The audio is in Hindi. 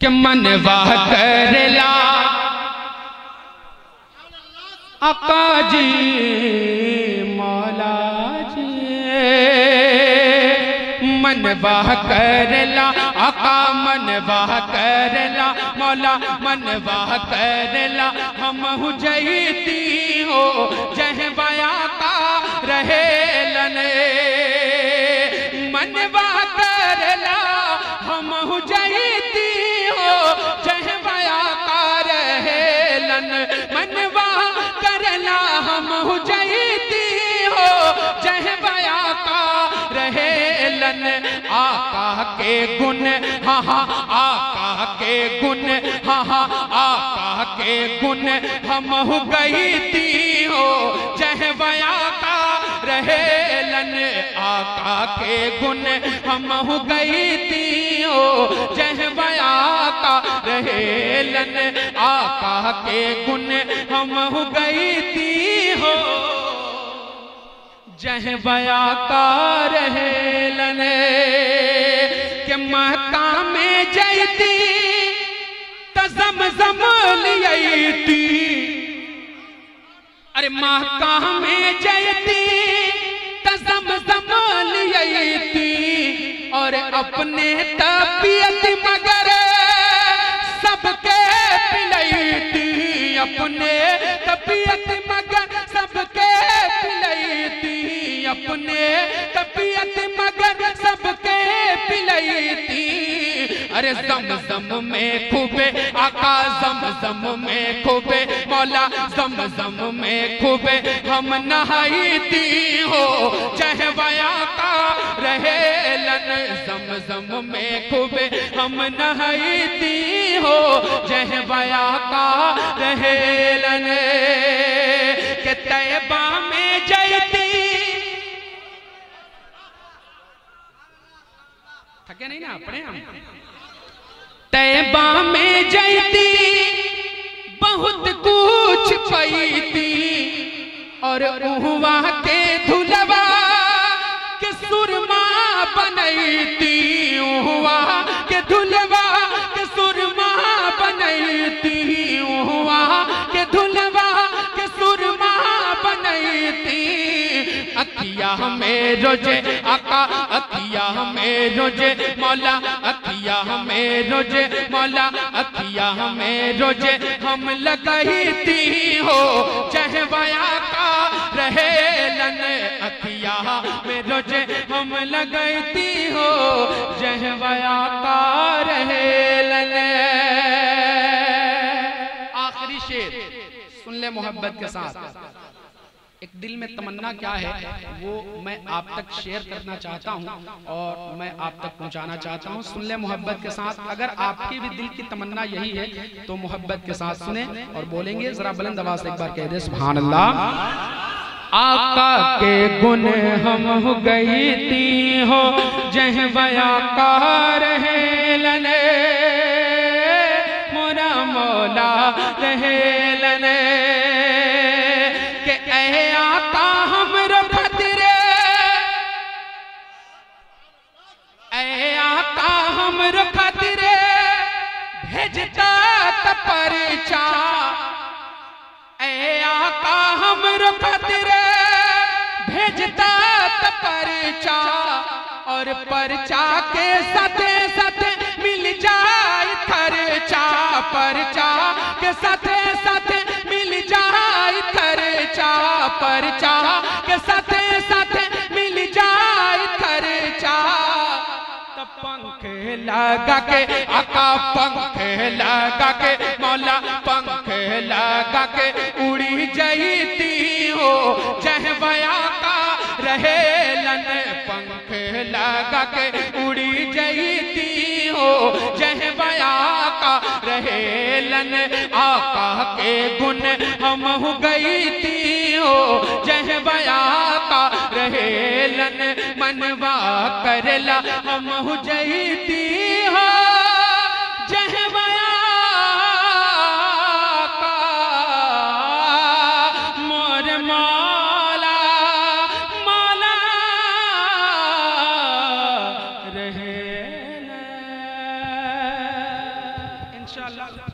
कि मन वाह कर ला आका जी मौला जी, मन वाह कर ला आका, मन वाह कर ला मौला, मन वाह कर ला। हम जयती हो जह बया का रहे लने, मन वाह कर ला हम जयती हो जह बया का रहे लन, मन वाह कर ला हम जयती हो जह बया का रहे लन। आका के गुण हाँ हाँ, आका के गुण हाँ हाँ, आका के गुण हम गईती हो जह बया का रहे लन, आका के गुण हम गईती हो जह बया का रहे लन, आका के गुण हम गईती हो जह बया का रहे लन। के महका में जयती तजमजम लियती, अरे महका में जयती तजमजम लियती, और अपने तबीयत मगर सबके पिलैती, अपने तबीयत मगर सबके पिलैती, अपने तबीयत मगर सबके पिलैती। अरे जमजम में खूबे आका, जमजम में खूबे मौला, जमजम में खूबे हम नहाईती हो जह बया का रहे लन, जमजम में खूबे हम नहाईती हो जह बया का रहे लन। के तैबा में जयती थके नहीं ना अपने हम, तैबा में जयती बहुत कुछ पीती, और उहवा के धुलवा के सुरमा बनैती, उहवा के धुलवा के सुरमा बनैती, उहवा के धुलवा के सुरमा बनैती। अखिया में रोजे आका, अखिया में रोजे मौला, अखिया में रोजे मौला, अखिया में रोजे हम लगाईती हो जह बया का रहे लन, अखिया में रोजे हम लगाईती हो जह बया का रहे लन। आखिरी शेर सुन ले मोहब्बत के साथ, एक दिल में तमन्ना क्या है वो मैं आप तक शेयर करना चाहता हूं और मैं आप तक पहुंचाना चाहता हूं। सुन ले मोहब्बत के साथ, अगर आपकी भी दिल की तमन्ना यही है तो मोहब्बत के साथ सुने और बोलेंगे जरा बुलंद आवाज से एक बार कह दे सुभान अल्लाह। आका के गुण हम हो गईती हो जह बया का रहे लन, मोरा मौला रहे लन। भेजता परचा ए आका हम खातिर, भेजता परचा और परचा के साथ साथ मिल जाए खर्चा, परचा के साथ मिल जाए खर्चा, परचा के साथ मिल जाए खर्चा। पंख लगा के आका, पंख लगा के मौला, पंख लगा के उड़ी जाती हो जह बया का रहे लन, पंख लगा के उड़ी जाती हो जह बया का रहे लन, आका के गुण हम हो गईती हो जह बया का रहे लन, मनवा करला हम हो जयती हो जह बया का मोर मौला मौला रहे। इंशाअल्लाह।